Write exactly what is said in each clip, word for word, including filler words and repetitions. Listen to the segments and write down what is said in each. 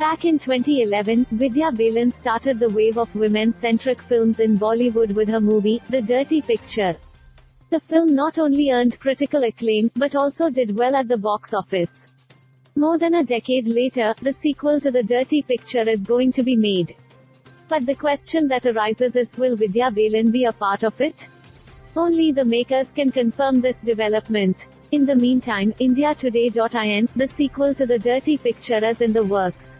Back in twenty eleven, Vidya Balan started the wave of women-centric films in Bollywood with her movie, The Dirty Picture. The film not only earned critical acclaim, but also did well at the box office. More than a decade later, the sequel to The Dirty Picture is going to be made. But the question that arises is, will Vidya Balan be a part of it? Only the makers can confirm this development. In the meantime, India Today dot I N, the sequel to The Dirty Picture is in the works.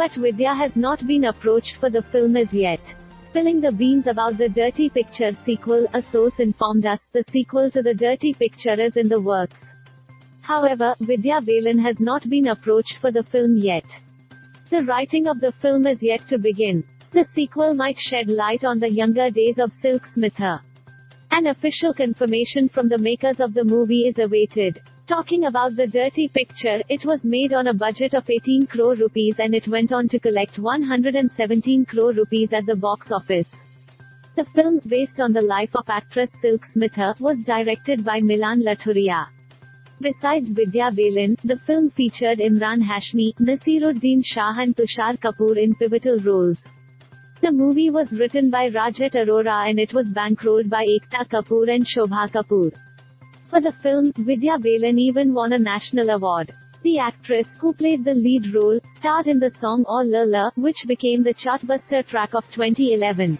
But Vidya has not been approached for the film as yet. Spilling the beans about The Dirty Picture sequel, a source informed us, the sequel to The Dirty Picture is in the works. However, Vidya Balan has not been approached for the film yet. The writing of the film is yet to begin. The sequel might shed light on the younger days of Silk Smitha. An official confirmation from the makers of the movie is awaited. Talking about The Dirty Picture, it was made on a budget of eighteen crore rupees and it went on to collect one hundred seventeen crore rupees at the box office. The film, based on the life of actress Silk Smitha, was directed by Milan Lathuria. Besides Vidya Balan, the film featured Imran Hashmi, Nasiruddin Shah and Tushar Kapoor in pivotal roles. The movie was written by Rajat Arora and it was bankrolled by Ekta Kapoor and Shobha Kapoor. For the film, Vidya Balan even won a national award. The actress, who played the lead role, starred in the song "O La La," which became the chartbuster track of twenty eleven.